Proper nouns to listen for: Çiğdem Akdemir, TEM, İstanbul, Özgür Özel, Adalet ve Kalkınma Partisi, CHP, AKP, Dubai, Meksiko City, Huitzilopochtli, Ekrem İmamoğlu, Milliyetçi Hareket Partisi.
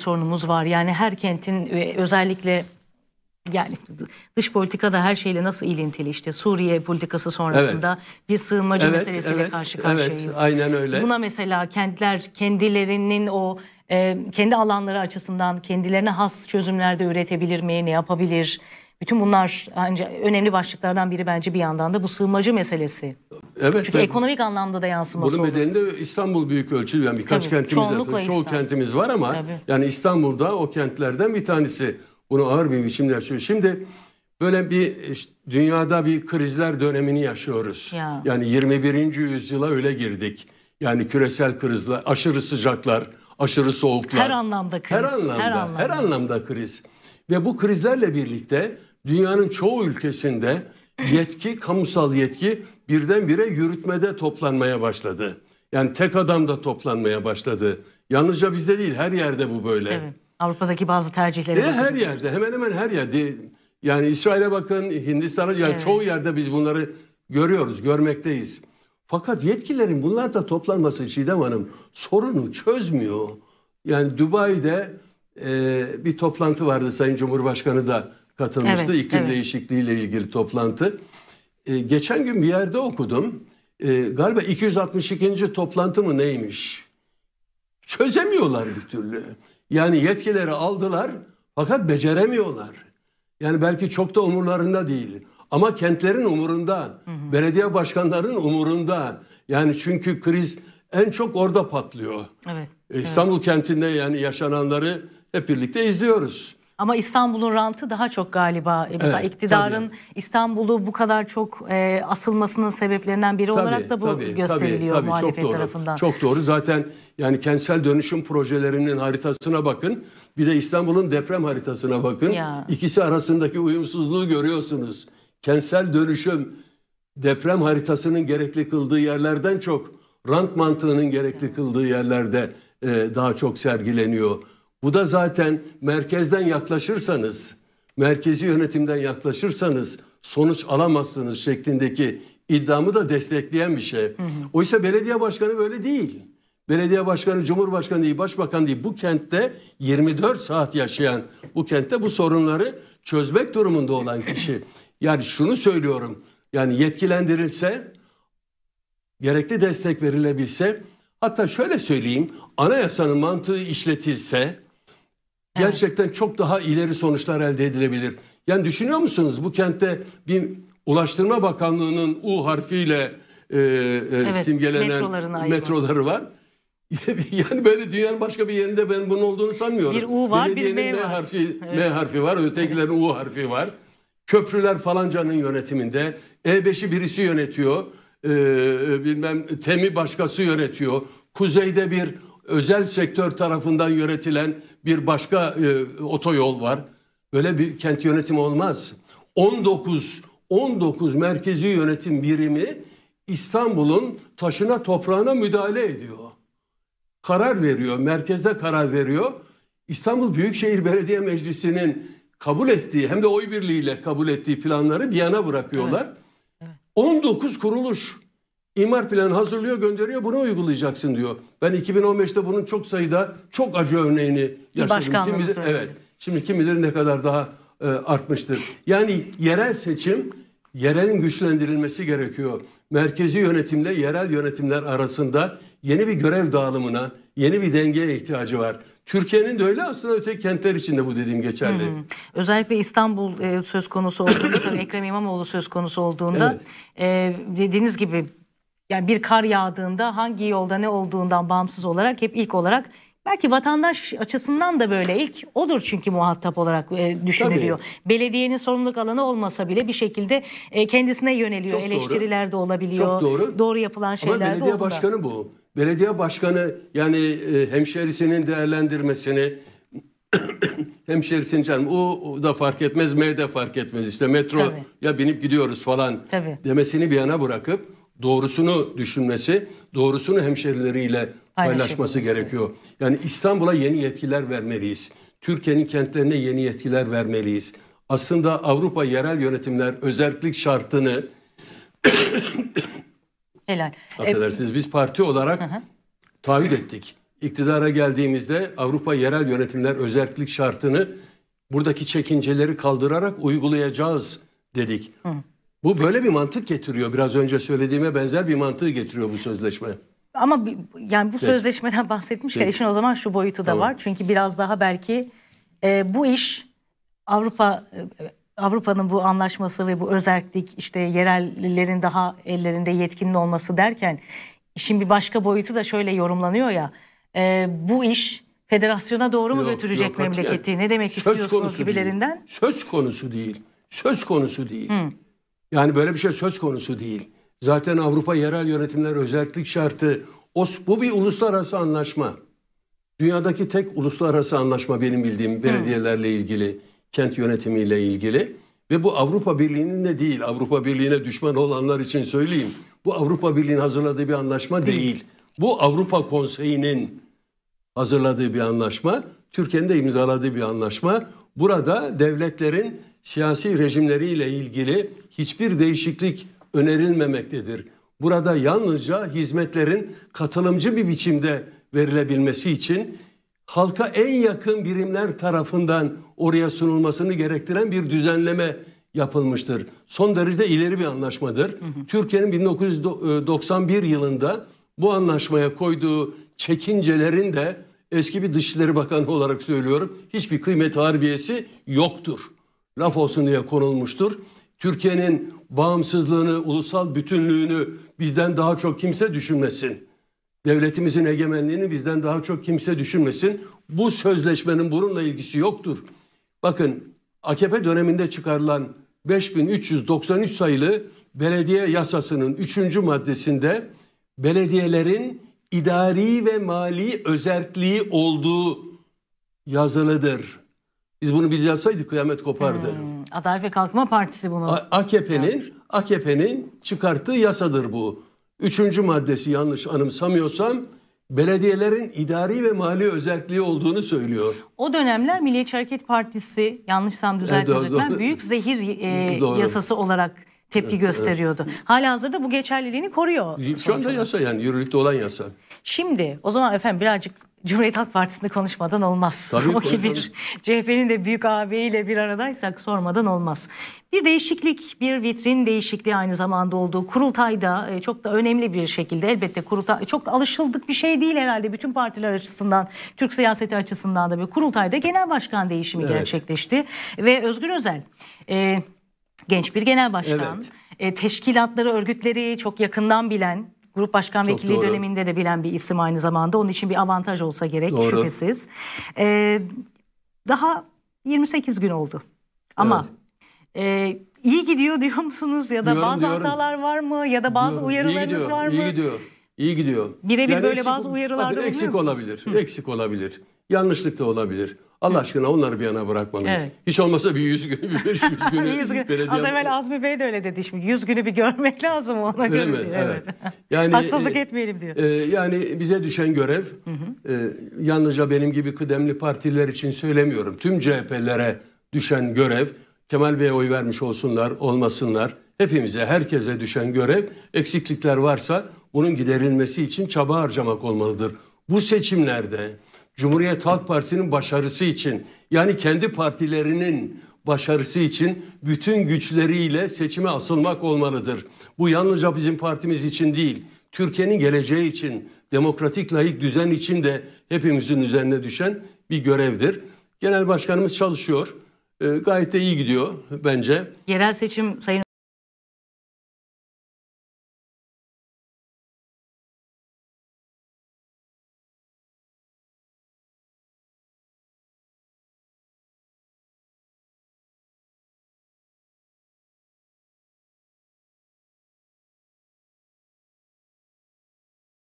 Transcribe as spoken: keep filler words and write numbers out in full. sorunumuz var. Yani her kentin özellikle yani dış politikada her şeyle nasıl ilintili, işte Suriye politikası sonrasında evet. bir sığınmacı evet, meselesiyle evet, karşı karşıyayız. Evet, aynen öyle. Buna mesela kentler kendilerinin o e, kendi alanları açısından kendilerine has çözümler de üretebilir mi, ne yapabilir? Bütün bunlar ancak önemli başlıklardan biri bence bir yandan da bu sığınmacı meselesi. Evet. Çünkü ekonomik anlamda da yansıması bunun oldu. Bunun nedeni de İstanbul büyük ölçülü. Yani birkaç Tabii, kentimiz zaten, çoğu kentimiz var ama Tabii. yani İstanbul'da o kentlerden bir tanesi. Bunu ağır bir biçimde yaşıyor. Şimdi böyle bir işte, dünyada bir krizler dönemini yaşıyoruz. Ya. Yani yirmi birinci yüzyıla öyle girdik. Yani küresel krizler, aşırı sıcaklar, aşırı soğuklar. Her anlamda kriz. Her anlamda, her anlamda. Her anlamda kriz. Ve bu krizlerle birlikte dünyanın çoğu ülkesinde yetki, kamusal yetki birdenbire yürütmede toplanmaya başladı. Yani tek adamda toplanmaya başladı. Yalnızca bizde değil, her yerde bu böyle. Evet. Avrupa'daki bazı tercihleri. E, her yerde, hemen hemen her yerde. Yani İsrail'e bakın, Hindistan'a, yani evet. çoğu yerde biz bunları görüyoruz, görmekteyiz. Fakat yetkilerin bunlar da toplanması Çiğdem Hanım sorunu çözmüyor. Yani Dubai'de e, bir toplantı vardı, Sayın Cumhurbaşkanı da katılmıştı. Evet, iklim evet. değişikliğiyle ilgili toplantı. E, geçen gün bir yerde okudum. E, galiba iki yüz altmış ikinci toplantı mı neymiş? Çözemiyorlar bir türlü. Yani yetkileri aldılar fakat beceremiyorlar. Yani belki çok da umurlarında değil. Ama kentlerin umurunda, hı hı. belediye başkanlarının umurunda. Yani çünkü kriz en çok orada patlıyor. Evet, İstanbul evet. kentinde yani yaşananları hep birlikte izliyoruz. Ama İstanbul'un rantı daha çok galiba. Mesela evet, iktidarın İstanbul'u bu kadar çok e, asılmasının sebeplerinden biri tabii, olarak da bu tabii, gösteriliyor tabii, muhalefet çok doğru, tarafından. Çok doğru. Zaten yani kentsel dönüşüm projelerinin haritasına bakın. Bir de İstanbul'un deprem haritasına bakın. Ya. İkisi arasındaki uyumsuzluğu görüyorsunuz. Kentsel dönüşüm deprem haritasının gerekli kıldığı yerlerden çok rant mantığının gerekli ya. Kıldığı yerlerde e, daha çok sergileniyor. Bu da zaten merkezden yaklaşırsanız, merkezi yönetimden yaklaşırsanız sonuç alamazsınız şeklindeki iddiamı da destekleyen bir şey. Hı hı. Oysa belediye başkanı böyle değil. Belediye başkanı, cumhurbaşkanı değil, başbakan değil. Bu kentte yirmi dört saat yaşayan, bu kentte bu sorunları çözmek durumunda olan kişi. Yani şunu söylüyorum, yani yetkilendirilse, gerekli destek verilebilse, hatta şöyle söyleyeyim, anayasanın mantığı işletilse... Evet. Gerçekten çok daha ileri sonuçlar elde edilebilir. Yani düşünüyor musunuz bu kentte bir Ulaştırma Bakanlığı'nın U harfiyle e, e, evet, simgelenen metroları var. Yani böyle dünyanın başka bir yerinde ben bunun olduğunu sanmıyorum. Bir U var, bir M var. Harfi, evet. M harfi var, ötekilerin evet. U harfi var. Köprüler falancanın yönetiminde. E beşi birisi yönetiyor. E, bilmem TEM'i başkası yönetiyor. Kuzeyde bir özel sektör tarafından yönetilen bir başka e, otoyol var. Böyle bir kent yönetimi olmaz. on dokuz on dokuz merkezi yönetim birimi İstanbul'un taşına toprağına müdahale ediyor. Karar veriyor, merkezde karar veriyor. İstanbul Büyükşehir Belediye Meclisi'nin kabul ettiği hem de oy birliğiyle kabul ettiği planları bir yana bırakıyorlar. Evet. Evet. on dokuz kuruluş İmar planı hazırlıyor, gönderiyor, bunu uygulayacaksın diyor. Ben iki bin on beşte bunun çok sayıda çok acı örneğini yaşadım. Kim bilir, evet. Şimdi kim bilir ne kadar daha e, artmıştır. Yani yerel seçim, yerelin güçlendirilmesi gerekiyor. Merkezi yönetimle yerel yönetimler arasında yeni bir görev dağılımına, yeni bir dengeye ihtiyacı var. Türkiye'nin de öyle aslında, öteki kentler için de bu dediğim geçerli. Hmm. Özellikle İstanbul e, söz konusu olduğunda, Ekrem İmamoğlu söz konusu olduğunda evet. e, dediğiniz gibi yani bir kar yağdığında hangi yolda ne olduğundan bağımsız olarak hep ilk olarak belki vatandaş açısından da böyle ilk odur çünkü muhatap olarak e, düşünülüyor. Tabii. Belediyenin sorumluluk alanı olmasa bile bir şekilde e, kendisine yöneliyor. Çok eleştiriler doğru. de olabiliyor. Çok doğru. Doğru yapılan şeyler de. Ama belediye de başkanı bu. Belediye başkanı yani e, hemşerisinin değerlendirmesini hemşerisinin canım o da fark etmez, M de fark etmez, işte metro Tabii. ya binip gidiyoruz falan Tabii. demesini bir yana bırakıp doğrusunu düşünmesi, doğrusunu hemşerileriyle paylaşması gerekiyor. Yani İstanbul'a yeni yetkiler vermeliyiz. Türkiye'nin kentlerine yeni yetkiler vermeliyiz. Aslında Avrupa yerel yönetimler özellik şartını helal. Affedersiniz biz parti olarak taahhüt ettik. iktidara geldiğimizde Avrupa yerel yönetimler özellik şartını buradaki çekinceleri kaldırarak uygulayacağız dedik. Hı. Bu böyle bir mantık getiriyor. Biraz önce söylediğime benzer bir mantığı getiriyor bu sözleşme. Ama yani bu sözleşmeden bahsetmişken evet. işin o zaman şu boyutu da tamam. var. Çünkü biraz daha belki e, bu iş Avrupa Avrupa'nın bu anlaşması ve bu özerklik, işte yerellerin daha ellerinde yetkinli olması derken işin bir başka boyutu da şöyle yorumlanıyor ya. E, bu iş federasyona doğru mu yok, götürecek yok, memleketi? Yani, ne demek istiyorsunuz gibilerinden? Değil. Söz konusu değil. Söz konusu değil. Hı. Yani böyle bir şey söz konusu değil. Zaten Avrupa Yerel Yönetimler Özellik Şartı, bu bir uluslararası anlaşma. Dünyadaki tek uluslararası anlaşma benim bildiğim belediyelerle ilgili, kent yönetimiyle ilgili. Ve bu Avrupa Birliği'nin de değil, Avrupa Birliği'ne düşman olanlar için söyleyeyim. Bu Avrupa Birliği'nin hazırladığı bir anlaşma değil. Bu Avrupa Konseyi'nin hazırladığı bir anlaşma, Türkiye'nin de imzaladığı bir anlaşma. Burada devletlerin siyasi rejimleriyle ilgili hiçbir değişiklik önerilmemektedir. Burada yalnızca hizmetlerin katılımcı bir biçimde verilebilmesi için halka en yakın birimler tarafından oraya sunulmasını gerektiren bir düzenleme yapılmıştır. Son derece ileri bir anlaşmadır. Türkiye'nin bin dokuz yüz doksan bir yılında bu anlaşmaya koyduğu çekincelerin de, eski bir Dışişleri Bakanı olarak söylüyorum, hiçbir kıymet harbiyesi yoktur. Laf olsun diye konulmuştur. Türkiye'nin bağımsızlığını, ulusal bütünlüğünü bizden daha çok kimse düşünmesin. Devletimizin egemenliğini bizden daha çok kimse düşünmesin. Bu sözleşmenin bununla ilgisi yoktur. Bakın, A K P döneminde çıkarılan beş bin üç yüz doksan üç sayılı belediye yasasının üçüncü maddesinde belediyelerin idari ve mali özerkliği olduğu yazılıdır. Biz bunu biz yazsaydık kıyamet kopardı. Hmm, Adalet ve Kalkınma Partisi bunu. A K P'nin A K P'nin çıkarttığı yasadır bu. Üçüncü maddesi yanlış anımsamıyorsam belediyelerin idari ve mali özelliği olduğunu söylüyor. O dönemler Milliyetçi Hareket Partisi, yanlışsam düzeltilecekler, büyük zehir e, yasası olarak tepki gösteriyordu. Halihazırda bu geçerliliğini koruyor. Şu anda yasa, yani yürürlükte olan yasa. Şimdi o zaman efendim birazcık Cumhuriyet Halk Partisi'nde konuşmadan olmaz. Tabii, o ki bir C H P'nin de büyük ağabeyiyle bir aradaysak sormadan olmaz. Bir değişiklik, bir vitrin değişikliği aynı zamanda olduğu kurultayda çok da önemli bir şekilde, elbette kurultay çok alışıldık bir şey değil herhalde bütün partiler açısından, Türk siyaseti açısından da bir kurultayda genel başkan değişimi evet. gerçekleşti. Ve Özgür Özel e, genç bir genel başkan, evet. e, teşkilatları, örgütleri çok yakından bilen, Grup Başkan Çok Vekili doğru. döneminde de bilen bir isim aynı zamanda. Onun için bir avantaj olsa gerek doğru. şüphesiz. Ee, daha yirmi sekiz gün oldu. Ama evet. e, iyi gidiyor diyor musunuz? Ya da diyorum, bazı diyorum. hatalar var mı? Ya da bazı diyorum. uyarılarınız gidiyor, var mı? İyi gidiyor. İyi gidiyor. Birebir yani böyle eksik, bazı uyarılarda eksik olabilir. Hı. Eksik olabilir. Yanlışlık da olabilir. Allah aşkına onları bir yana bırakmalıyız. Evet. Hiç olmasa bir yüz günü, bir beş yüz günü. yüz günü. Az evvel Azmi Bey de öyle dedi şimdi. Yüz günü bir görmek lazım ona öyle göre. Mi? Evet. Yani, haksızlık e, etmeyelim diyor. E, yani bize düşen görev, hı hı. E, yalnızca benim gibi kıdemli partiler için söylemiyorum. Tüm C H P'lere düşen görev, Kemal Bey'e oy vermiş olsunlar, olmasınlar. Hepimize, herkese düşen görev, eksiklikler varsa bunun giderilmesi için çaba harcamak olmalıdır. Bu seçimlerde Cumhuriyet Halk Partisi'nin başarısı için, yani kendi partilerinin başarısı için bütün güçleriyle seçime asılmak olmalıdır. Bu yalnızca bizim partimiz için değil, Türkiye'nin geleceği için, demokratik layık düzen için de hepimizin üzerine düşen bir görevdir. Genel Başkanımız çalışıyor, e, gayet de iyi gidiyor bence. Yerel seçim sayın